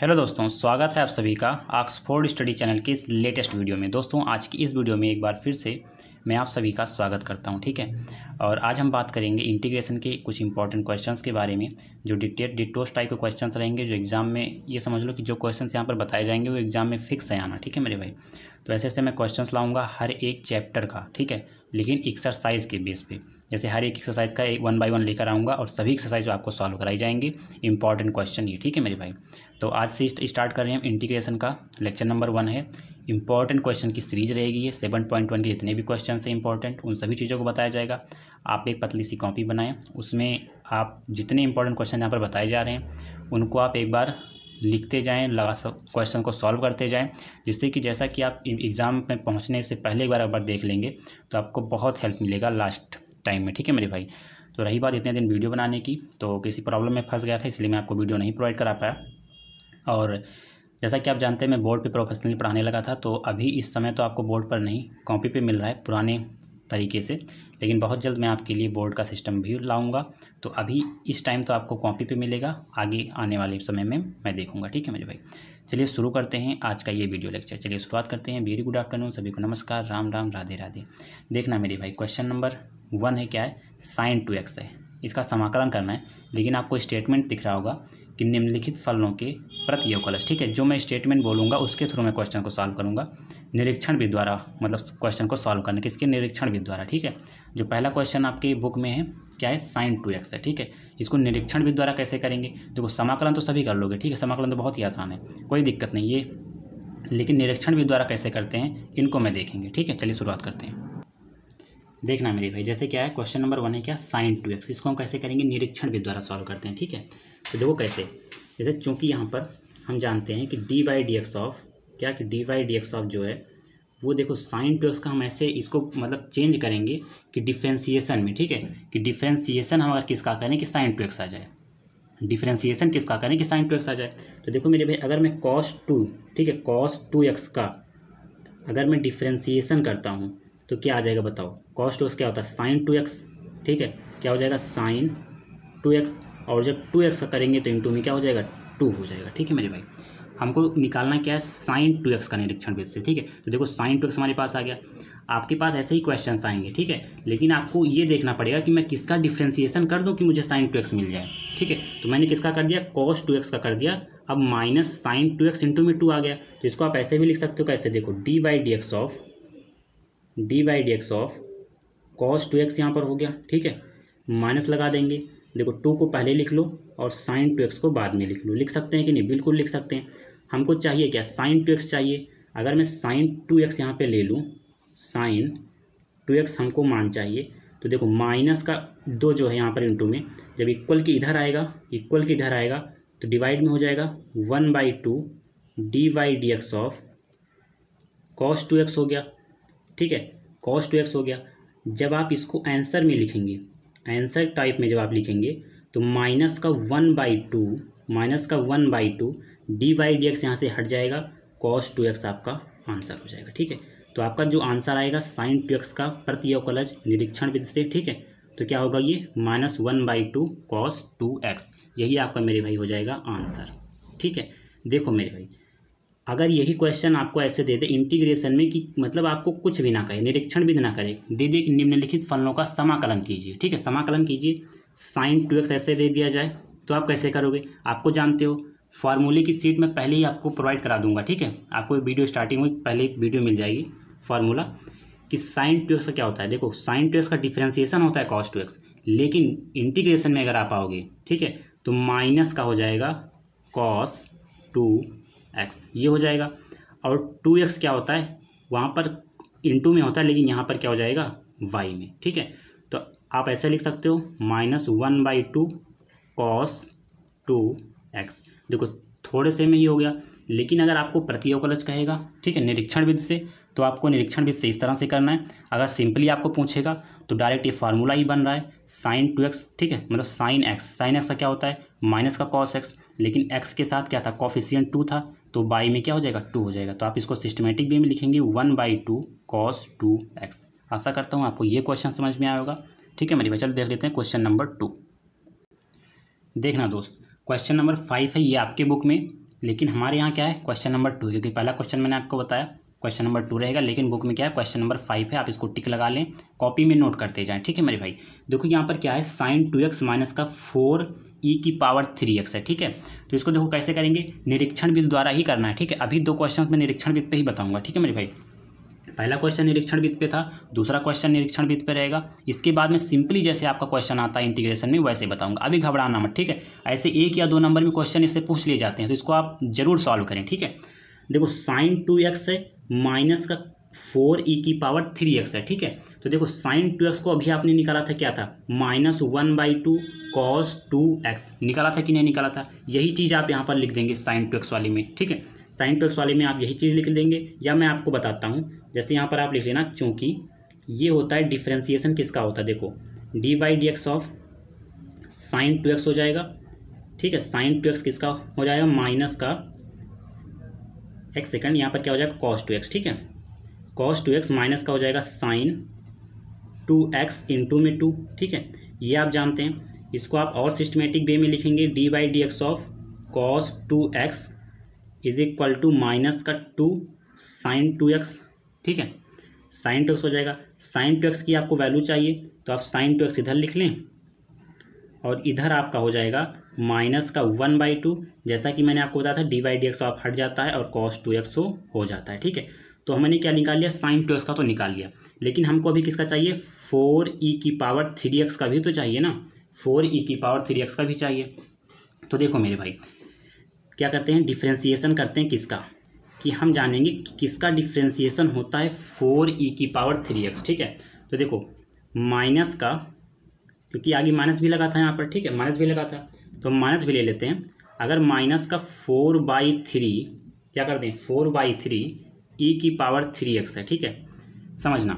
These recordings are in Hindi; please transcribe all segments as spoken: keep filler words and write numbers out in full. हेलो दोस्तों, स्वागत है आप सभी का ऑक्सफोर्ड स्टडी चैनल के इस लेटेस्ट वीडियो में। दोस्तों आज की इस वीडियो में एक बार फिर से मैं आप सभी का स्वागत करता हूं, ठीक है। और आज हम बात करेंगे इंटीग्रेशन के कुछ इंपॉर्टेंट क्वेश्चंस के बारे में, जो डिटेट डिटोस टाइप के क्वेश्चंस रहेंगे, जो एग्जाम में ये समझ लो कि जो क्वेश्चंस यहाँ पर बताए जाएंगे वो एग्जाम में फिक्स है आना, ठीक है मेरे भाई। तो ऐसे ऐसे मैं क्वेश्चंस लाऊंगा हर एक चैप्टर का, ठीक है, लेकिन एक्सरसाइज के बेस पे, जैसे हर एक एक्सरसाइज का एक वन बाई वन लेकर आऊँगा और सभी एक्सरसाइज आपको सॉल्व कराई जाएंगी। इंपॉर्टेंट क्वेश्चन ये, ठीक है मेरे भाई। तो आज से स्टार्ट कर रहे हैं हम इंटीग्रेशन का, लेक्चर नंबर वन है। इंपॉर्टेंट क्वेश्चन की सीरीज रहेगी ये, सेवन पॉइंट वन के जितने भी क्वेश्चन हैं इंपॉर्टेंट उन सभी चीज़ों को बताया जाएगा। आप एक पतली सी कॉपी बनाएं, उसमें आप जितने इंपॉर्टेंट क्वेश्चन यहाँ पर बताए जा रहे हैं उनको आप एक बार लिखते जाएं, लगा क्वेश्चन को सॉल्व करते जाएं, जिससे कि जैसा कि आप एग्ज़ाम में पहुँचने से पहले एक बार एक बार देख लेंगे तो आपको बहुत हेल्प मिलेगा लास्ट टाइम में, ठीक है मेरे भाई। तो रही बात इतने दिन वीडियो बनाने की, तो किसी प्रॉब्लम में फंस गया था, इसलिए मैं आपको वीडियो नहीं प्रोवाइड करा पाया। और जैसा कि आप जानते हैं मैं बोर्ड पे प्रोफेशनली पढ़ाने लगा था, तो अभी इस समय तो आपको बोर्ड पर नहीं कॉपी पे मिल रहा है पुराने तरीके से, लेकिन बहुत जल्द मैं आपके लिए बोर्ड का सिस्टम भी लाऊंगा। तो अभी इस टाइम तो आपको कॉपी पे मिलेगा, आगे आने वाले समय में मैं देखूंगा, ठीक है मेरे भाई। चलिए शुरू करते हैं आज का ये वीडियो लेक्चर, चलिए शुरुआत करते हैं। वेरी गुड आफ्टरनून सभी को, नमस्कार, राम राम, राधे राधे। देखना मेरे भाई, क्वेश्चन नंबर वन है, क्या है, साइन टू एक्स है, इसका समाकलन करना है। लेकिन आपको स्टेटमेंट दिख रहा होगा कि निम्नलिखित फलनों के प्रति योगफलश, ठीक है, जो मैं स्टेटमेंट बोलूँगा उसके थ्रू मैं क्वेश्चन को सॉल्व करूँगा, निरीक्षण विधि द्वारा, मतलब क्वेश्चन को सॉल्व करने किसके, निरीक्षण विधि द्वारा, ठीक है। जो पहला क्वेश्चन आपके बुक में है, क्या है, साइन टू एक्स है, ठीक है। इसको निरीक्षण विधि द्वारा कैसे करेंगे, देखो समाकलन तो सभी कर लोगे, ठीक है, समाकलन तो बहुत ही आसान है, कोई दिक्कत नहीं ये, लेकिन निरीक्षण विधि द्वारा कैसे करते हैं इनको मैं देखेंगे, ठीक है। चलिए शुरुआत करते हैं। देखना मेरे भाई, जैसे क्या है, क्वेश्चन नंबर वन है, क्या, साइन टू एक्स, इसको हम कैसे करेंगे, निरीक्षण विधि द्वारा सॉल्व करते हैं, ठीक है। तो देखो कैसे, जैसे चूंकि यहाँ पर हम जानते हैं कि D by D X of, क्या कि D by D X of जो है वो, देखो साइन टू एक्स का हम ऐसे इसको मतलब चेंज करेंगे कि डिफ्रेंसिएशन में, ठीक है, कि डिफ्रेंसिएशन हम अगर किसका करें कि साइन टू एक्स आ जाए, डिफ्रेंसिएशन किसका करें कि साइन टू एक्स आ जाए। तो देखो मेरे भाई, अगर मैं कॉस टू, ठीक है, कॉस टू एक्स का अगर मैं डिफ्रेंसिएशन करता हूँ तो क्या आ जाएगा बताओ, कॉस टू एक्स क्या होता है, साइन टू एक्स, ठीक है, क्या हो जाएगा, साइन टू एक्स। और जब टू एक्स का करेंगे तो इनटू में क्या हो जाएगा, टू हो जाएगा, ठीक है मेरे भाई। हमको निकालना क्या है, साइन टू एक्स का निरीक्षण विधि से, ठीक है। तो देखो साइन टू एक्स हमारे पास आ गया, आपके पास ऐसे ही क्वेश्चन आएंगे, ठीक है, लेकिन आपको ये देखना पड़ेगा कि मैं किसका डिफ्रेंसिएशन कर दूँ कि मुझे साइन टू एक्स मिल जाए, ठीक है। तो मैंने किसका कर दिया, कॉस टू एक्स का कर दिया, अब minus sine two X into में टू आ गया। तो इसको आप ऐसे भी लिख सकते हो, कैसे, देखो D by D X of, D by D X of cos two X यहाँ पर हो गया, ठीक है, माइनस लगा देंगे, देखो टू को पहले लिख लो और साइन टू एक्स को बाद में लिख लो, लिख सकते हैं कि नहीं, बिल्कुल लिख सकते हैं। हमको चाहिए क्या, साइन टू एक्स चाहिए, अगर मैं साइन टू एक्स यहाँ पर ले लूँ, साइन टू एक्स हमको मान चाहिए, तो देखो माइनस का दो जो है यहाँ पर इंटू में, जब इक्वल की इधर आएगा, इक्वल की इधर आएगा तो डिवाइड में हो जाएगा one by two D by D X of cos two X हो गया, ठीक है, कॉस टू एक्स हो गया। जब आप इसको आंसर में लिखेंगे, आंसर टाइप में जब आप लिखेंगे तो माइनस का वन बाई टू, माइनस का one by two D by D X यहाँ से हट जाएगा, कॉस टू एक्स आपका आंसर हो जाएगा, ठीक है। तो आपका जो आंसर आएगा साइन टू एक्स का प्रति अवकलज निरीक्षण विधि से, ठीक है, तो क्या होगा ये, minus one by two cos two X, यही आपका मेरे भाई हो जाएगा आंसर, ठीक है। देखो मेरे भाई, अगर यही क्वेश्चन आपको ऐसे दे दे इंटीग्रेशन में कि मतलब आपको कुछ भी ना कहे, निरीक्षण भी ना करे, दे दे कि निम्नलिखित फलनों का समाकलन कीजिए, ठीक है, समाकलन कीजिए, साइन टू एक्स ऐसे दे दिया जाए, तो आप कैसे करोगे, आपको जानते हो फार्मूले की सीट मैं पहले ही आपको प्रोवाइड करा दूंगा, ठीक है, आपको वीडियो स्टार्टिंग में पहले वीडियो मिल जाएगी फार्मूला कि साइन टू एक्स का क्या होता है। देखो साइन टू एक्स का डिफ्रेंसिएशन होता है कॉस टू एक्स, लेकिन इंटीग्रेशन में अगर आप आओगे, ठीक है, तो माइनस का हो जाएगा कॉस टू एक्स, ये हो जाएगा। और टू एक्स क्या होता है, वहाँ पर इंटू में होता है, लेकिन यहाँ पर क्या हो जाएगा, वाई में, ठीक है। तो आप ऐसे लिख सकते हो minus one by two cos two X, देखो थोड़े से में ही हो गया, लेकिन अगर आपको प्रति अवकलज कहेगा, ठीक है, निरीक्षण विधि से, तो आपको निरीक्षण विधि से इस तरह से करना है। अगर सिंपली आपको पूछेगा तो डायरेक्ट ये फार्मूला ही बन रहा है साइन टू एक्स, ठीक है, मतलब साइन एक्स, साइन एक्स का क्या होता है, माइनस का कॉस एक्स, लेकिन एक्स के साथ क्या था, कॉफिशिएंट टू था, तो बाई में क्या हो जाएगा, टू हो जाएगा। तो आप इसको सिस्टमेटिक वे में लिखेंगे one by two cos two X. आशा करता हूँ आपको ये क्वेश्चन समझ में आया होगा, ठीक है मेरी भाई। चलो देख लेते हैं क्वेश्चन नंबर टू। देखना दोस्त, क्वेश्चन नंबर फाइव है, ये आपके बुक में लेकिन हमारे यहाँ क्या है क्वेश्चन नंबर टू, क्योंकि पहला क्वेश्चन मैंने आपको बताया क्वेश्चन नंबर टू रहेगा, लेकिन बुक में क्या है क्वेश्चन नंबर फाइव है। आप इसको टिक लगा लें, कॉपी में नोट करते जाएँ, ठीक है मेरे भाई। देखो यहाँ पर क्या है साइन टू एक्स माइनस का फोर ई की पावर थ्री एक्स है, ठीक है। तो इसको देखो कैसे करेंगे, निरीक्षण विधि द्वारा ही करना है, ठीक है। अभी दो क्वेश्चन मैं निरीक्षण विधि पे ही बताऊँगा, ठीक है मेरे भाई। पहला क्वेश्चन निरीक्षण विधि पे था, दूसरा क्वेश्चन निरीक्षण विधि पे रहेगा, इसके बाद में सिंपली जैसे आपका क्वेश्चन आता है इंटीग्रेशन में वैसे बताऊंगा, अभी घबराना मत, ठीक है। ऐसे एक या दो नंबर में क्वेश्चन इससे पूछ लिए जाते हैं, तो इसको आप जरूर सॉल्व करें, ठीक है। देखो साइन टू एक्स है माइनस का फोर ई की पावर थ्री एक्स है, ठीक है। तो देखो साइन टू एक्स को अभी आपने निकाला था क्या था minus one by two cos two X, निकाला था कि नहीं निकाला था, यही चीज़ आप यहाँ पर लिख देंगे साइन टू एक्स वाले में, ठीक है। साइन टू एक्स वाले में आप यही चीज़ लिख देंगे, या मैं आपको बताता हूँ जैसे यहाँ पर आप लिख लेना, चूँकि ये होता है डिफ्रेंसिएशन किसका होता है, देखो D Y D X of sine two X हो जाएगा, ठीक है। साइन टू एक्स किसका हो जाएगा माइनस का एक सेकेंड यहाँ पर क्या हो जाएगा कॉस टू एक्स, ठीक है। कॉस टू एक्स माइनस का हो जाएगा साइन टू एक्स इंटू में टू, ठीक है। ये आप जानते हैं, इसको आप और सिस्टमेटिक वे में लिखेंगे D by D X of cos two X is equal to minus का टू साइन टू एक्स, ठीक है। साइन टू एक्स हो जाएगा, साइन टू एक्स की आपको वैल्यू चाहिए तो आप साइन टू एक्स इधर लिख लें और इधर आपका हो जाएगा माइनस का वन बाई टू, जैसा कि मैंने आपको बताया था D by D X of हट जाता है और कॉस टू एक्स हो जाता है, ठीक है। तो हमने क्या निकाल लिया साइन टू एक्स का तो निकाल लिया, लेकिन हमको अभी किसका चाहिए फोर ई की पावर थ्री एक्स का भी तो चाहिए ना, फोर ई की पावर थ्री एक्स का भी चाहिए। तो देखो मेरे भाई क्या करते हैं डिफ्रेंसिएशन करते हैं किसका, कि हम जानेंगे कि किसका डिफ्रेंसिएशन होता है फोर ई की पावर थ्री एक्स, ठीक है। तो देखो माइनस का, क्योंकि आगे माइनस भी लगा था यहाँ पर, ठीक है माइनस भी लगा था तो माइनस भी ले लेते हैं। अगर माइनस का फोर बाई थ्री क्या कर दें फोर बाई थ्री ई की पावर थ्री एक्स है, ठीक है। समझना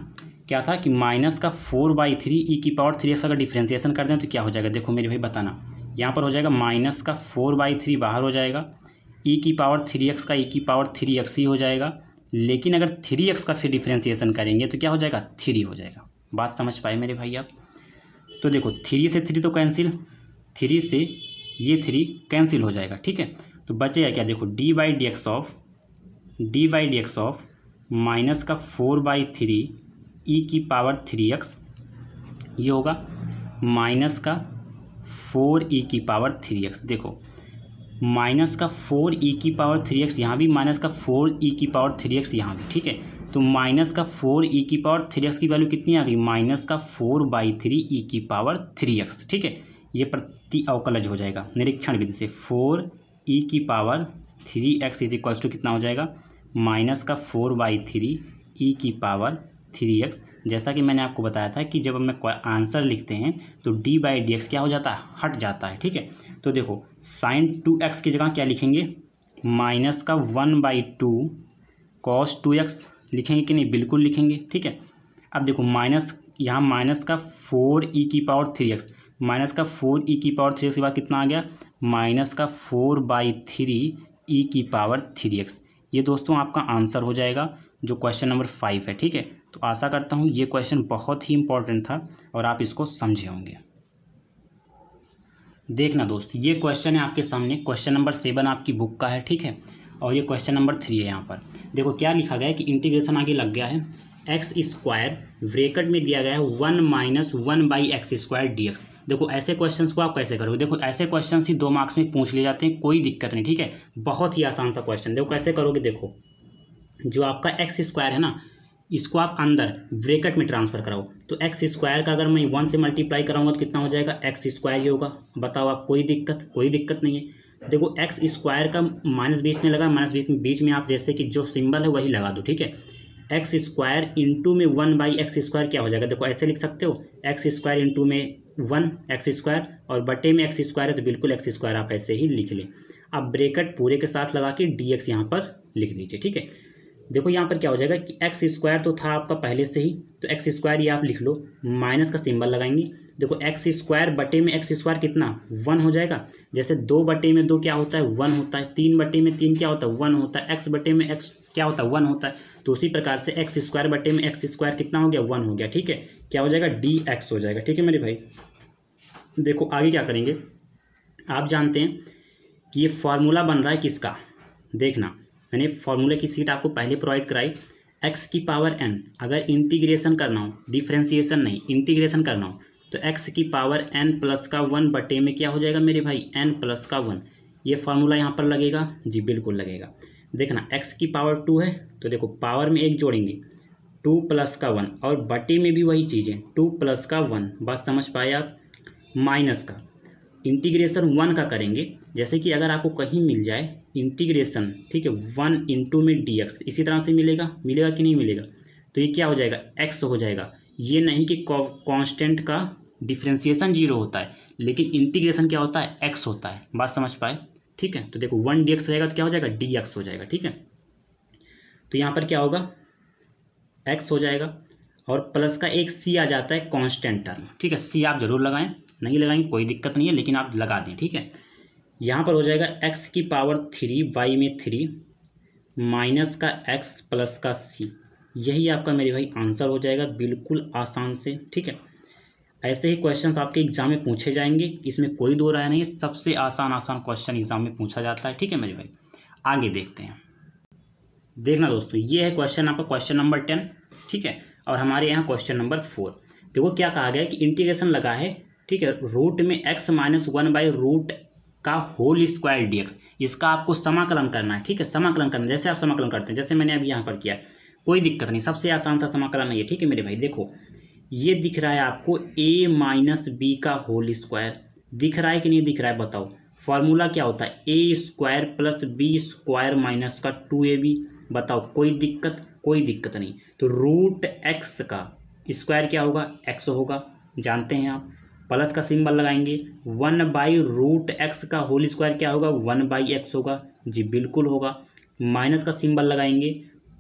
क्या था कि माइनस का फोर बाई थ्री ई की पावर थ्री एक्स अगर डिफ्रेंसिएशन कर दें तो क्या हो जाएगा, देखो मेरे भाई बताना, यहाँ पर हो जाएगा माइनस का फोर बाई थ्री बाहर हो जाएगा, ई की पावर थ्री एक्स का ई की पावर थ्री एक्स ही हो जाएगा, लेकिन अगर थ्री एक्स का फिर डिफ्रेंसिएशन करेंगे तो क्या हो जाएगा थ्री हो जाएगा। बात समझ पाए मेरे भाई आप। तो देखो थ्री से थ्री तो कैंसिल, थ्री से ये थ्री कैंसिल हो जाएगा, ठीक है। तो बचेगा क्या, देखो D by D X of D by D X of minus का फोर बाई थ्री ई की पावर थ्री एक्स, ये होगा माइनस का फोर ई की पावर थ्री एक्स। देखो माइनस का फोर ई की पावर थ्री एक्स यहाँ भी, माइनस का फोर ई की पावर थ्री एक्स यहाँ भी, ठीक है। तो माइनस का फोर ई की पावर थ्री एक्स की वैल्यू कितनी आ गई माइनस का फोर बाई थ्री ई की पावर थ्री एक्स, ठीक है। ये प्रति अवकलज हो जाएगा निरीक्षण विधि से, फोर ई की power three X is equals to कितना हो जाएगा माइनस का फोर बाई थ्री ई की पावर थ्री एक्स। जैसा कि मैंने आपको बताया था कि जब हमें आंसर लिखते हैं तो डी बाई डी एक्स क्या हो जाता है हट जाता है, ठीक है। तो देखो साइन टू एक्स की जगह क्या लिखेंगे माइनस का one by two cos two x लिखेंगे कि नहीं, बिल्कुल लिखेंगे, ठीक है। अब देखो माइनस यहाँ माइनस का फोर ई की पावर थ्री एक्स, माइनस का फोर ई की पावर थ्री एक्स के बाद कितना आ गया माइनस का फोर बाई थ्री ई की पावर थ्री एक्स। ये दोस्तों आपका आंसर हो जाएगा जो क्वेश्चन नंबर फाइव है, ठीक है। तो आशा करता हूँ ये क्वेश्चन बहुत ही इंपॉर्टेंट था और आप इसको समझे होंगे। देखना दोस्त ये क्वेश्चन है आपके सामने, क्वेश्चन नंबर सेवन आपकी बुक का है, ठीक है। और ये क्वेश्चन नंबर थ्री है। यहाँ पर देखो क्या लिखा गया है कि इंटीग्रेशन आगे लग गया है, एक्स स्क्वायर ब्रेकेट में दिया गया है one minus one by x square d x. देखो ऐसे क्वेश्चंस को आप कैसे करोगे, देखो ऐसे क्वेश्चंस ही दो मार्क्स में पूछ लिए जाते हैं, कोई दिक्कत नहीं, ठीक है। बहुत ही आसान सा क्वेश्चन, देखो कैसे करोगे, देखो जो आपका एक्स स्क्वायर है ना इसको आप अंदर ब्रेकेट में ट्रांसफर कराओ। तो एक्स स्क्वायर का अगर मैं वन से मल्टीप्लाई कराऊंगा तो कितना हो जाएगा एक्स स्क्वायर ही होगा। बताओ आप, कोई दिक्कत कोई दिक्कत नहीं है। देखो एक्स स्क्वायर का माइनस बीच में लगा, माइनस बीच में आप जैसे कि जो सिंबल है वही लगा दो, ठीक है। एक्स स्क्वायर इंटू में वन बाई एक्स स्क्वायर क्या हो जाएगा, देखो ऐसे लिख सकते हो एक्स स्क्वायर इंटू में वन एक्स स्क्वायर और बटे में एक्स स्क्वायर है तो बिल्कुल एक्स स्क्वायर आप ऐसे ही लिख लें। अब ब्रेकेट पूरे के साथ लगा के डी एक्स यहाँ पर लिख लीजिए, ठीक है। देखो यहाँ पर क्या हो जाएगा कि एक्स स्क्वायर तो था आपका पहले से ही, तो एक्स स्क्वायर ये आप लिख लो, माइनस का सिंबल लगाएंगे। देखो एक्स स्क्वायर बटे में एक्स स्क्वायर कितना वन हो जाएगा, जैसे दो बटे में दो क्या होता है वन होता है, तीन बटे में तीन क्या होता है वन होता है, एक्स बटे में एक्स क्या होता है वन होता है। तो उसी प्रकार से एक्स स्क्वायर बटे में एक्स स्क्वायर कितना हो गया वन हो गया, ठीक है। क्या हो जाएगा डी एक्स हो जाएगा, ठीक है मेरे भाई। देखो आगे क्या करेंगे, आप जानते हैं कि ये फार्मूला बन रहा है किसका, देखना मैंने फॉर्मूले की सीट आपको पहले प्रोवाइड कराई, x की पावर n। अगर इंटीग्रेशन करना हो, डिफ्रेंसीसन नहीं, इंटीग्रेशन करना हो तो x की पावर n प्लस का वन बटे में क्या हो जाएगा मेरे भाई, n प्लस का वन। ये फार्मूला यहाँ पर लगेगा जी, बिल्कुल लगेगा। देखना x की पावर टू है तो देखो पावर में एक जोड़ेंगे, टू प्लस का वन, और बटे में भी वही चीज़ है, टू प्लस का वन। बस समझ पाए आप। माइनस का इंटीग्रेशन वन का करेंगे, जैसे कि अगर आपको कहीं मिल जाए इंटीग्रेशन, ठीक है, वन इंटू में डी एक्स, इसी तरह से मिलेगा, मिलेगा कि नहीं मिलेगा। तो ये क्या हो जाएगा, एक्स हो जाएगा। ये नहीं कि कांस्टेंट का डिफ्रेंसिएशन जीरो होता है, लेकिन इंटीग्रेशन क्या होता है, एक्स होता है। बात समझ पाए, ठीक है। तो देखो वन डी एक्स रहेगा तो क्या हो जाएगा, डी एक्स हो जाएगा, ठीक है। तो यहाँ पर क्या होगा, एक्स हो जाएगा, और प्लस का एक सी आ जाता है कांस्टेंट टर्म, ठीक है। सी आप जरूर लगाएं, नहीं लगाएंगे कोई दिक्कत नहीं है, लेकिन आप लगा दें, ठीक है। यहाँ पर हो जाएगा x की पावर थ्री, y में थ्री, माइनस का x प्लस का c। यही आपका मेरे भाई आंसर हो जाएगा, बिल्कुल आसान से, ठीक है। ऐसे ही क्वेश्चंस आपके एग्जाम में पूछे जाएंगे, इसमें कोई दो राय नहीं है। सबसे आसान आसान क्वेश्चन एग्जाम में पूछा जाता है, ठीक है मेरे भाई। आगे देखते हैं। देखना दोस्तों, ये है क्वेश्चन आपका, क्वेश्चन नंबर टेन, ठीक है। और हमारे यहाँ क्वेश्चन नंबर फोर, देखो क्या कहा गया है कि इंटीग्रेशन लगा है, ठीक है, रूट में x minus one by root का होल स्क्वायर डी एक्स। इसका आपको समाकलन करना है, ठीक है। समाकलन करना जैसे आप समाकलन करते हैं, जैसे मैंने अभी यहाँ पर किया, कोई दिक्कत नहीं, सबसे आसान सा समाकलन है ये, ठीक है मेरे भाई। देखो ये दिख रहा है आपको a माइनस बी का होल स्क्वायर, दिख रहा है कि नहीं दिख रहा है, बताओ। फॉर्मूला क्या होता है, ए square plus B square minus का टू ए बी। बताओ कोई दिक्कत, कोई दिक्कत नहीं। तो रूट एक्स का स्क्वायर क्या होगा, एक्स होगा, जानते हैं आप। प्लस का सिंबल लगाएंगे, वन बाई रूट एक्स का होल स्क्वायर क्या होगा, वन बाई एक्स होगा, जी बिल्कुल होगा। माइनस का सिंबल लगाएंगे,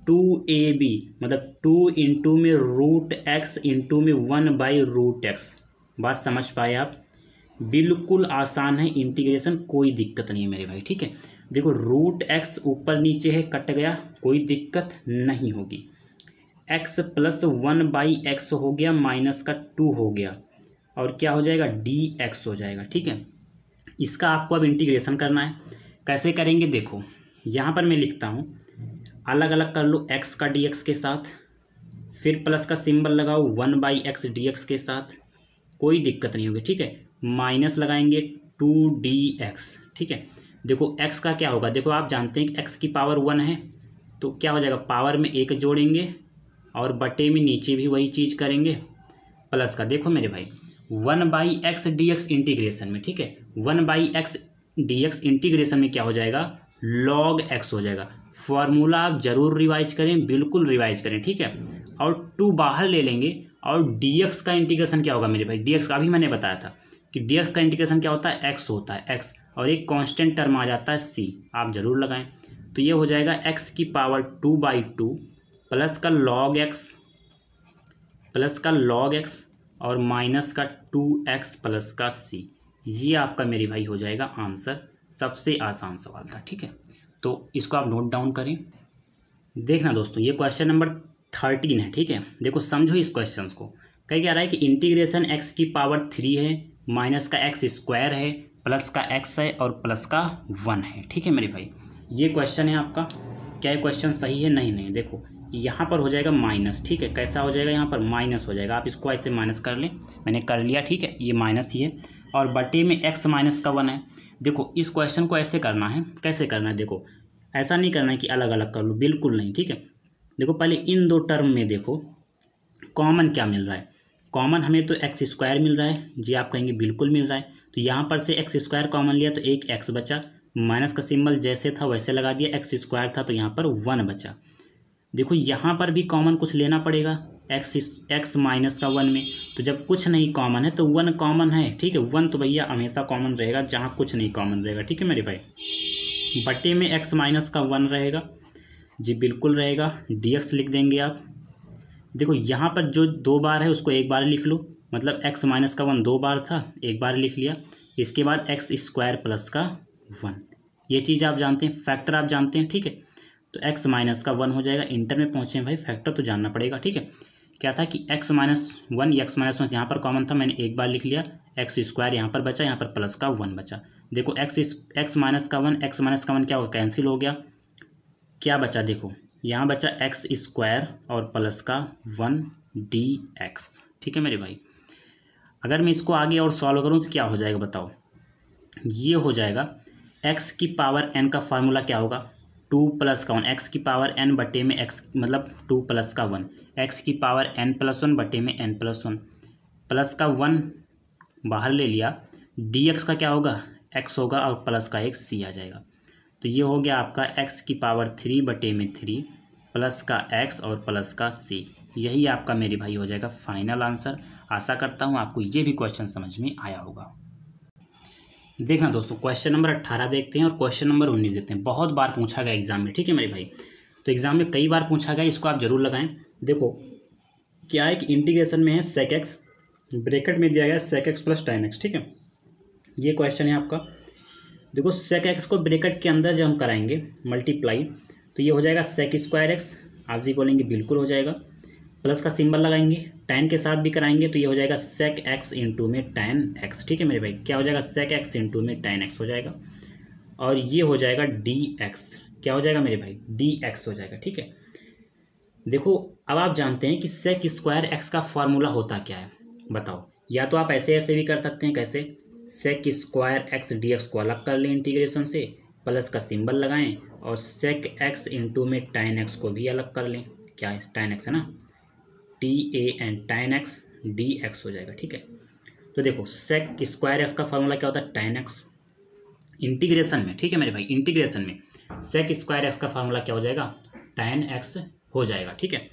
टू ए बी, मतलब टू इंटू में रूट एक्स इंटू में वन बाई रूट एक्स। बात समझ पाए आप, बिल्कुल आसान है इंटीग्रेशन, कोई दिक्कत नहीं है मेरे भाई, ठीक है। देखो रूट एक्स ऊपर नीचे है, कट गया, कोई दिक्कत नहीं होगी। X plus one by x हो गया, माइनस का टू हो गया, और क्या हो जाएगा, डी एक्स हो जाएगा, ठीक है। इसका आपको अब इंटीग्रेशन करना है, कैसे करेंगे देखो। यहाँ पर मैं लिखता हूँ, अलग अलग कर लो x का dx के साथ, फिर प्लस का सिंबल लगाओ one by x D x के साथ, कोई दिक्कत नहीं होगी, ठीक है। माइनस लगाएंगे टू डी एक्स, ठीक है। देखो x का क्या होगा, देखो आप जानते हैं कि x की पावर वन है तो क्या हो जाएगा, पावर में एक जोड़ेंगे और बटे में नीचे भी वही चीज़ करेंगे। प्लस का देखो मेरे भाई one by x D x integration में, ठीक है, one by x D x integration में क्या हो जाएगा, लॉग एक्स हो जाएगा। फॉर्मूला आप जरूर रिवाइज करें, बिल्कुल रिवाइज करें, ठीक है। और टू बाहर ले लेंगे, और डी एक्स का इंटीग्रेशन क्या होगा मेरे भाई, डी एक्स का भी मैंने बताया था कि डी एक्स का इंटीग्रेशन क्या होता है, एक्स होता है, एक्स, और एक कॉन्स्टेंट टर्म आ जाता है सी, आप जरूर लगाएं। तो ये हो जाएगा एक्स की power two by two plus का लॉग एक्स, प्लस का लॉग एक्स, और माइनस का टू एक्स प्लस का सी। ये आपका मेरे भाई हो जाएगा आंसर, सबसे आसान सवाल था, ठीक है। तो इसको आप नोट डाउन करें। देखना दोस्तों, ये क्वेश्चन नंबर थर्टीन है, ठीक है। देखो समझो इस क्वेश्चन को, कहीं क्या रहा है कि इंटीग्रेशन एक्स की पावर थ्री है, माइनस का एक्स स्क्वायर है, प्लस का एक्स है, और प्लस का वन है, ठीक है मेरे भाई। ये क्वेश्चन है आपका, क्या ये क्वेश्चन सही है, नहीं नहीं। देखो यहाँ पर हो जाएगा माइनस, ठीक है, कैसा हो जाएगा, यहाँ पर माइनस हो जाएगा। आप इसको ऐसे माइनस कर लें, मैंने कर लिया, ठीक है, ये माइनस ही है, और बटे में एक्स माइनस का वन है। देखो इस क्वेश्चन को ऐसे करना है, कैसे करना है देखो, ऐसा नहीं करना है कि अलग अलग कर लो, बिल्कुल नहीं, ठीक है। देखो पहले इन दो टर्म में देखो कॉमन क्या मिल रहा है, कॉमन हमें तो एक्स स्क्वायर मिल रहा है, जी आप कहेंगे बिल्कुल मिल रहा है। तो यहाँ पर से एक्स स्क्वायर कॉमन लिया तो एक एक्स बचा, माइनस का सिंबल जैसे था वैसे लगा दिया, एक्स स्क्वायर था तो यहाँ पर वन बचा। देखो यहाँ पर भी कॉमन कुछ लेना पड़ेगा, एक्स एक्स माइनस का वन में, तो जब कुछ नहीं कॉमन है तो वन कॉमन है, ठीक है। वन तो भैया हमेशा कॉमन रहेगा जहाँ कुछ नहीं कॉमन रहेगा, ठीक है मेरे भाई। बटे में एक्स माइनस का वन रहेगा, जी बिल्कुल रहेगा, डी एक्स लिख देंगे आप। देखो यहाँ पर जो दो बार है उसको एक बार लिख लो, मतलब एक्स माइनस का वन दो बार था, एक बार लिख लिया। इसके बाद एक्स स्क्वायर प्लस का वन, ये चीज़ आप जानते हैं, फैक्टर आप जानते हैं, ठीक है। तो x माइनस का वन हो जाएगा, इंटर में पहुँचे हैं भाई, फैक्टर तो जानना पड़ेगा, ठीक है। क्या था कि x माइनस वन या एक्स माइनस वन यहाँ पर कॉमन था, मैंने एक बार लिख लिया, एक्स स्क्वायर यहाँ पर बचा, यहाँ पर प्लस का वन बचा। देखो x x माइनस का वन, x माइनस का वन क्या होगा, कैंसिल हो गया, क्या बचा, देखो यहाँ बचा एक्स स्क्वायर और प्लस का वन डी एक्स। ठीक है मेरे भाई, अगर मैं इसको आगे और सॉल्व करूँ तो क्या हो जाएगा बताओ, ये हो जाएगा एक्स की पावर एन का फार्मूला क्या होगा, टू प्लस का वन, एक्स की पावर एन बटे में एक्स मतलब टू प्लस का वन, एक्स की पावर एन प्लस वन बटे में एन प्लस वन, प्लस का वन बाहर ले लिया, डी एक्स का क्या होगा, एक्स होगा और प्लस का एक सी आ जाएगा। तो ये हो गया आपका एक्स की पावर थ्री बटे में थ्री प्लस का एक्स और प्लस का सी। यही आपका मेरे भाई हो जाएगा फाइनल आंसर। आशा करता हूँ आपको ये भी क्वेश्चन समझ में आया होगा। देखना दोस्तों, क्वेश्चन नंबर अट्ठारह देखते हैं और क्वेश्चन नंबर उन्नीस देखते हैं। बहुत बार पूछा गया एग्जाम में, ठीक है मेरे भाई, तो एग्जाम में कई बार पूछा गया, इसको आप जरूर लगाएं। देखो क्या है कि इंटीग्रेशन में है सेक एक्स, ब्रेकेट में दिया गया sec x plus tan x. ठीक है, ये क्वेश्चन है आपका। देखो सेक एक्स को ब्रेकेट के अंदर जब हम कराएंगे मल्टीप्लाई तो ये हो जाएगा सेक स्क्वायर एक्स, आप जी बोलेंगे बिल्कुल हो जाएगा, प्लस का सिंबल लगाएंगे, टेन के साथ भी कराएंगे तो ये हो जाएगा सेक एक्स इंटू में टेन एक्स। ठीक है मेरे भाई, क्या हो जाएगा सेक एक्स इंटू में टेन एक्स हो जाएगा, और ये हो जाएगा डी एक्स, क्या हो जाएगा मेरे भाई, डी एक्स हो जाएगा। ठीक है, देखो अब आप जानते हैं कि सेक स्क्वायर एक्स का फार्मूला होता क्या है बताओ, या तो आप ऐसे ऐसे भी कर सकते हैं, कैसे, sec square x D x को अलग कर लें इंटीग्रेशन से, प्लस का सिंबल लगाएं, और सेक एक्स इंटू में टेन एक्स को भी अलग कर लें, क्या है टेन एक्स है ना, t a n tan x D x हो जाएगा। ठीक है, तो देखो सेक स्क्वायर एक्स का फार्मूला क्या होता है, टेन एक्स इंटीग्रेशन में। ठीक है मेरे भाई, इंटीग्रेशन में सेक स्क्वायर एक्स का फार्मूला क्या हो जाएगा, टेन एक्स हो जाएगा। ठीक है,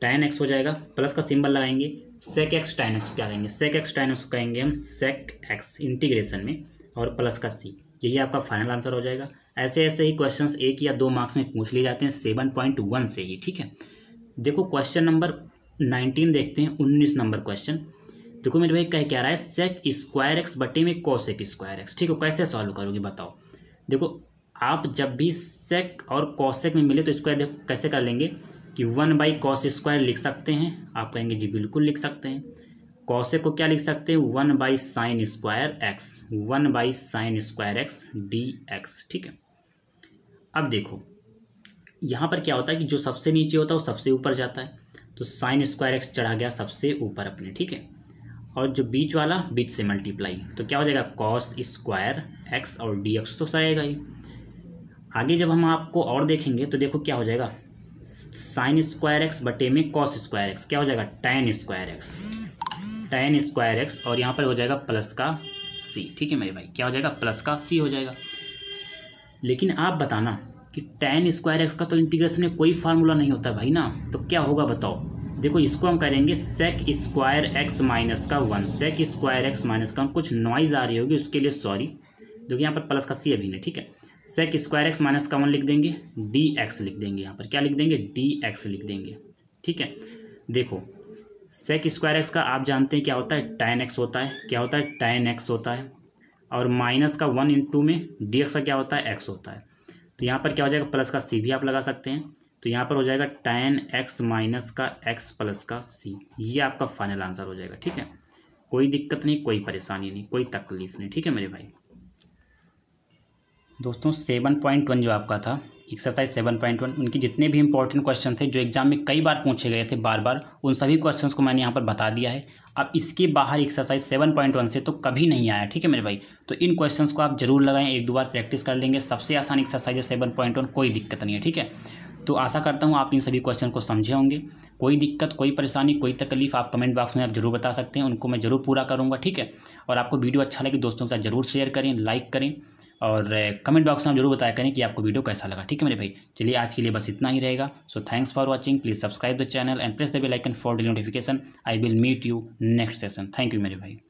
टेन एक्स हो जाएगा, प्लस का सिंबल लगाएंगे, सेक एक्स टेन एक्स क्या कहेंगे, सेक एक्स टेन एक्स कहेंगे हम सेक एक्स इंटीग्रेशन में, और प्लस का सी। यही आपका फाइनल आंसर हो जाएगा। ऐसे ऐसे ही क्वेश्चंस एक या दो मार्क्स में पूछ लिए जाते हैं सेवन पॉइंट वन से ही। ठीक है, देखो क्वेश्चन नंबर नाइनटीन देखते हैं, उन्नीस नंबर क्वेश्चन। देखो मेरे भाई कह क्या रहा है, सेक स्क्वायर एक्स बटे में कोस एक स्क्वायर एक्स। ठीक है, कैसे सॉल्व करोगे बताओ। देखो आप जब भी सेक और कोसेक में मिले तो स्क्वायर देखो कैसे कर लेंगे कि वन बाई कॉस स्क्वायर लिख सकते हैं, आप कहेंगे जी बिल्कुल लिख सकते हैं। कॉसेक को क्या लिख सकते हैं, one by sine square x, one by sine square x D x. ठीक है, अब देखो यहाँ पर क्या होता है कि जो सबसे नीचे होता है वो सबसे ऊपर जाता है, तो साइन स्क्वायर एक्स चढ़ा गया सबसे ऊपर अपने। ठीक है, और जो बीच वाला बीच से मल्टीप्लाई, तो क्या हो जाएगा कॉस स्क्वायर एक्स और डी एक्स तो सड़ेगा ही। आगे जब हम आपको और देखेंगे तो देखो क्या हो जाएगा, साइन स्क्वायर एक्स बटे में कॉस स्क्वायर एक्स क्या हो जाएगा, tan square x, tan square x, और यहाँ पर हो जाएगा प्लस का सी। ठीक है मेरे भाई, क्या हो जाएगा प्लस का सी हो जाएगा। लेकिन आप बताना कि टेन स्क्वायर एक्स का तो इंटीग्रेशन में कोई फार्मूला नहीं होता भाई ना, तो क्या होगा बताओ। देखो इसको हम करेंगे सेक स्क्वायर एक्स माइनस का one, sec square x minus का, कुछ नॉइज़ आ रही होगी उसके लिए सॉरी। देखो यहाँ पर प्लस का सी अभी नहीं, ठीक है, सेक स्क्वायर एक्स माइनस का वन लिख देंगे, डी एक्स लिख देंगे, यहाँ पर क्या लिख देंगे, डी एक्स लिख देंगे। ठीक है, देखो सेक स्क्वायर एक्स का आप जानते हैं क्या होता है, टेन एक्स होता है, क्या होता है टेन एक्स होता है, और माइनस का वन इंटू में डी एक्स का क्या होता है, एक्स होता है। तो यहाँ पर क्या हो जाएगा, प्लस का सी भी आप लगा सकते हैं, तो यहाँ पर हो जाएगा टेन एक्स माइनस का एक्स प्लस का सी। ये आपका फाइनल आंसर हो जाएगा। ठीक है, कोई दिक्कत नहीं, कोई परेशानी नहीं, कोई तकलीफ नहीं। ठीक है मेरे भाई, दोस्तों सेवन पॉइंट वन जो आपका था एक्सरसाइज सेवन पॉइंट वन, उनके जितने भी इंपॉर्टेंट क्वेश्चन थे जो एग्जाम में कई बार पूछे गए थे बार बार, उन सभी क्वेश्चंस को मैंने यहाँ पर बता दिया है। अब इसके बाहर एक्सरसाइज सेवन पॉइंट वन से तो कभी नहीं आया। ठीक है मेरे भाई, तो इन क्वेश्चंस को आप जरूर लगाएं, एक दो बार प्रैक्टिस कर लेंगे, सबसे आसान एक्सरसाइज है सेवन पॉइंट वन, कोई दिक्कत नहीं है। ठीक है, तो आशा करता हूँ आप इन सभी क्वेश्चन को समझे होंगे। कोई दिक्कत, कोई परेशानी, कोई तकलीफ आप कमेंट बॉक्स में आप जरूर बता सकते हैं, उनको मैं जरूर पूरा करूँगा। ठीक है, और आपको वीडियो अच्छा लगे दोस्तों के साथ जरूर शेयर करें, लाइक करें, और कमेंट बॉक्स में आप जरूर बताया करें कि आपको वीडियो कैसा लगा। ठीक है मेरे भाई, चलिए आज के लिए बस इतना ही रहेगा। So thanks for watching, please subscribe the channel and press the bell icon for daily notification. I will meet you next session. Thank you मेरे भाई।